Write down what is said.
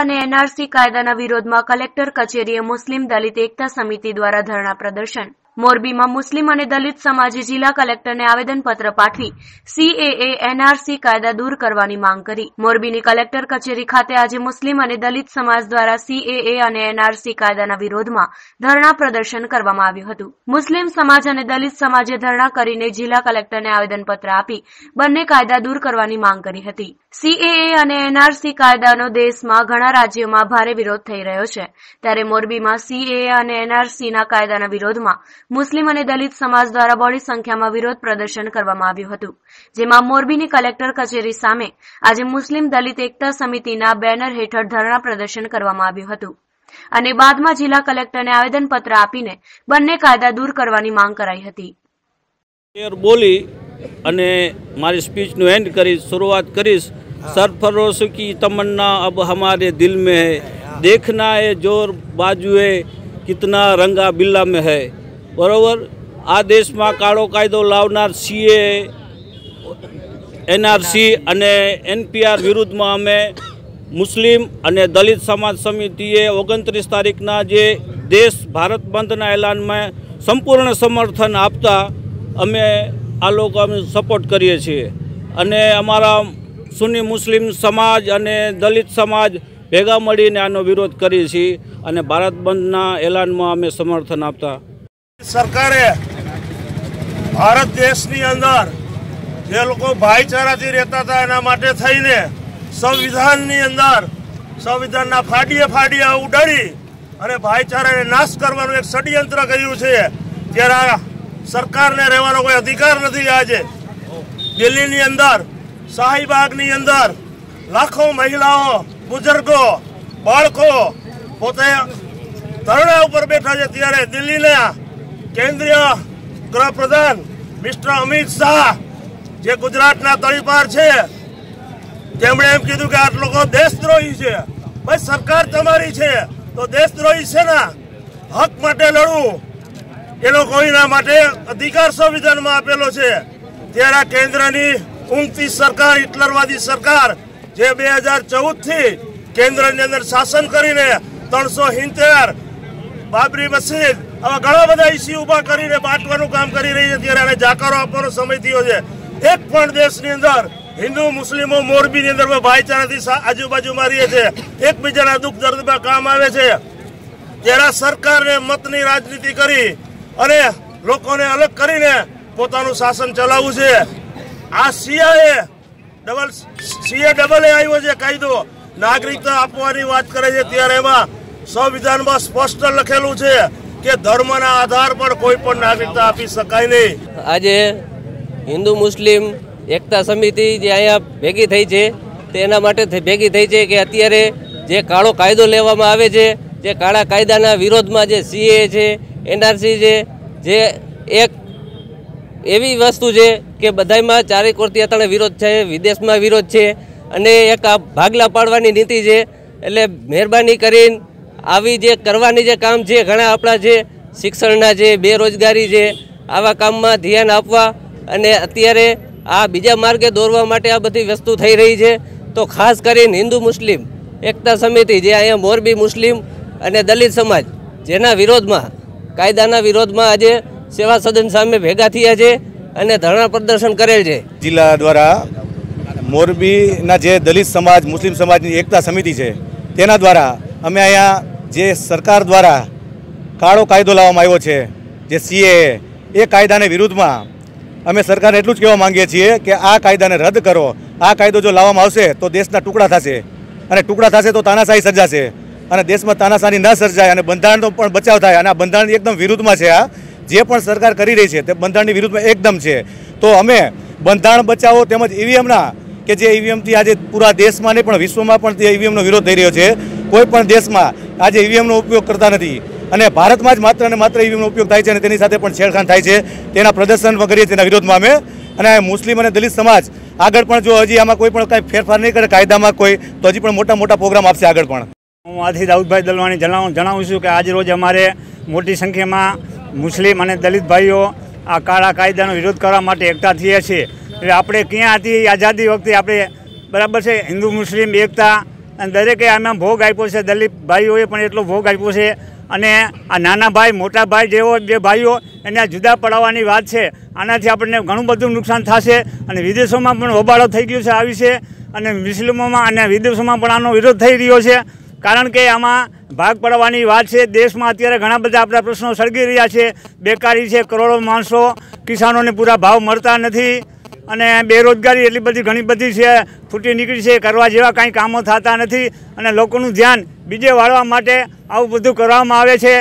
અને એનઆરસી કાયદાના વિરોધમાં કલેક્ટર કચેરીએ મુસ્લિમ દલિત એકતા સમિતિ દ્વારા ધરણા પ્રદર્શન। મોરબીમાં મુસ્લિમ અને દલિત સમાજે જિલ્લા કલેક્ટરને આવેદનપત્ર પાઠવી CAA એનઆરસી કાયદા દૂર કરવાની માંગ કરી। મોરબીની કલેક્ટર કચેરી ખાતે આજે મુસ્લિમ અને દલિત સમાજ દ્વારા CAA અને એનઆરસી કાયદાના વિરોધમાં ધરણા પ્રદર્શન કરવામાં આવ્યું હતું। મુસ્લિમ સમાજ અને દલિત સમાજે ધરણા કરીને જિલ્લા કલેક્ટરને આવેદનપત્ર આપી બંને કાયદા દૂર કરવાની માંગ કરી હતી। CAA અને એનઆરસી કાયદાનો દેશમાં ઘણા રાજ્યોમાં ભારે વિરોધ થઈ રહ્યો છે, ત્યારે મોરબીમાં CAA અને એનઆરસીના કાયદાના વિરોધમાં મુસ્લિમ અને દલિત સમાજ દ્વારા બહોળી સંખ્યામાં વિરોધ પ્રદર્શન કરવામાં આવ્યું હતું, જેમાં મોરબીની કલેક્ટર કચેરી સામે આજે મુસ્લિમ દલિત એકતા સમિતિના બેનર હેઠળ ધરણા પ્રદર્શન કરવામાં આવ્યું હતું અને બાદમાં જિલ્લા કલેક્ટરને આવેદનપત્ર આપીને બંને કાયદા દૂર કરવાની માંગ કરાઈ હતી। બોલી અને મારી સ્પીચનું એન્ડ કરી શરૂઆત કરીશ। सरफरोश की तमन्ना अब हमारे दिल में है, देखना है जोर बाजुए कितना रंगा बिल्ला में है। बराबर आ देश में काळो कायदो लावनार CAA NRC अने NPR विरुद्ध में अमे मुस्लिम अने दलित समाज समितिए 29 तारीखना जे देश भारत बंधना एलान में संपूर्ण समर्थन आपता अमे आ लोग अमे सपोर्ट करीए छीए अने अमारा सुन्नी मुस्लिम समाज अने दलित समाज भेगा मळीने आनो विरोध करीए छीए अने भारत बंधना एलानमां अमे समर्थन आपता। सरकारे भारत देशनी अंदर जे लोको भाईचाराथी रहेता हता एना माटे थईने संविधाननी अंदर संविधानना फाडिये फाडिया उडाडी अने भाईचाराने नाश करवानुं एक षडयंत्र कर्युं छे। त्यारे सरकारने रहेवानो कोई अधिकार नथी। आजे दिल्हीनी अंदर शाहीबागनी अंदर लाखों महिलाओं बुजुर्गों बाळकों पोते धरना पर बैठा है, त्यारे दिल्ली ने केंद्रीय गृह प्रधान मिस्टर अमित शाह जे गुजरात ना तळीपार छे तेमणे एम कीधुं के आ लोको देशद्रोही छे। भाई सरकार तमारी छे तो देशद्रोही छे ना। हक माटे लड़वुं एनो कोईना माटे अधिकार संविधानमां आपेलो छे। त्यारे केंद्रनी ऊंगती सरकार हिटलरवादी सरकार जे 2014 थी केन्द्र ने अंदर शासन करीने 373 बाबरी मस्जिद आवा घणा बधा इश्यू उभा करीने बांटवानुं काम करी रही है। त्यारे आने जाकारो आपवानो समय थयो छे। एक पण देशनी अंदर हिंदू मुस्लिमों मोरबीनी अंदर भाईचाराथी आजूबाजूमां रहे छे, एकबीजाना दुख दर्दमां काम आवे छे। त्यारे सरकारे मतनी राजनीति करी अने लोकोने अलग करीने पोतानुं शासन चलावવું છે। आ CAA आयो छे कायदो नागरिकता आपवानी वात करे छे, त्यारे एमां संविधानमां स्पष्ट लखेलुं छे के धर्मना आधार पर कोई पण नागरिकता आपी शकाय नहीं। आजे हिंदू मुस्लिम एकता समिति जे अहींया भेगी थई छे तेना माटे भेगी थई छे के अत्यारे जे काळो कायदो लेवामां आवे छे, जे काळा कायदाना विरोधमां जे CAA छे NRC छे जे एक एवी वस्तु छे के बधाई में चारे कोरती अतने विरोध है, विदेश में विरोध है अने एक आ भागला पाड़वानी नीति है। एटले मेहरबानी करीने आवी जे करवानी जे काम है घणा आपड़ा जे शिक्षणना जे बेरोजगारी जे आवा काम में ध्यान आपवा अने अत्यारे आ बीजा मार्गे दौरवा माटे आ बधी वस्तु थई रही है। तो खास करीने हिंदू मुस्लिम एकता समिति जे अहींया मोरबी मुस्लिम अने दलित समाज जेना विरोध में कायदाना विरोध में आज सेवा सदन सामे भेगा थया छे अने धरना प्रदर्शन करेल छे। जिला द्वारा मोरबी ना जे दलित समाज मुस्लिम समाज नी एकता समिति छे तेना द्वारा अमे अहींया जे सरकार द्वारा काळो कायदो लाववामां आव्यो छे जे CAA ए कायदाने विरुद्धमां अमे सरकारने एटलुं ज कहेवा मांगीए छीए के आ कायदाने रद्द करो। आ कायदो जो लाववामां आवशे तो देशना टुकड़ा थशे अने टुकड़ा थशे तो तानाशाही सर्जाशे अने देशमां तानाशाही न सर्जाय अने बंधारणनो पण बचाव थाय अने आ बंधारण एकदम विरुद्धमां छे। आ जे पण सरकार करी रही है ते बंधारणनी विरुद्ध में एकदम है। तो अमे बंधारण बचाओ तेमज ईवीएमना के जे ईवीएम थी आज पूरा देश में नहीं पण विश्व में पण ईवीएमनो विरोध थई रह्यो छे। कोईपण देश में आज ईवीएमनो उपयोग करता नहीं अने भारत में ज मात्र ने मात्र ईवीएमनो उपयोग थाय छे अने तेनी साथे पण छेड़खानी थाय छे। तेना प्रदर्शन वगैरह तेना विरोध में अमे अने मुस्लिम अने दलित समाज आगळ पण जो हजी आमां कोई पण कांई फेरफार नहीं करे कायदामां कोई तो हजी पण मोटा मोटा प्रोग्राम आपशे आगळ पण। हूँ आधी दाऊदभाई दलवाणी जणावुं छुं के आज रोज अमारे मोटी संख्या में मुस्लिम अने दलित भाईओ आ काळा कायदानो विरोध करवा माटे एकठा थया छे। आपणे क्यां आजादी वखते आपणे बराबर छे हिंदू मुस्लिम एकता અને દરેકે આમાં ભોગ આપ્યો છે, દલિત ભાઈઓએ પણ એટલો ભોગ આપ્યો છે અને આ નાના ભાઈ મોટા ભાઈ જેવો જે ભાઈઓ એને જુદા પડાવવાની વાત છે, આનાથી આપણને ઘણું બધું નુકસાન થશે અને વિદેશોમાં પણ હોબાળો થઈ ગયો છે આવી છે અને મુસ્લિમોમાં અને વિદેશોમાં પણ આનો વિરોધ થઈ રહ્યો છે કારણ કે આમાં ભાગ પાડવાની વાત છે। દેશમાં અત્યારે ઘણા બધા આપણા પ્રશ્નો સળગી રહ્યા છે, બેકારી છે, કરોડો માણસો કિસાનોને પૂરા ભાવ મળતા નથી અને બેરોજગારી એટલી બધી ઘણી બધી છે, ફૂટી નીકળી છે, કરવા જેવા કાંઈ કામો થતા નથી અને લોકોનું ધ્યાન બીજે વાળવા માટે આવું બધું કરવામાં આવે છે।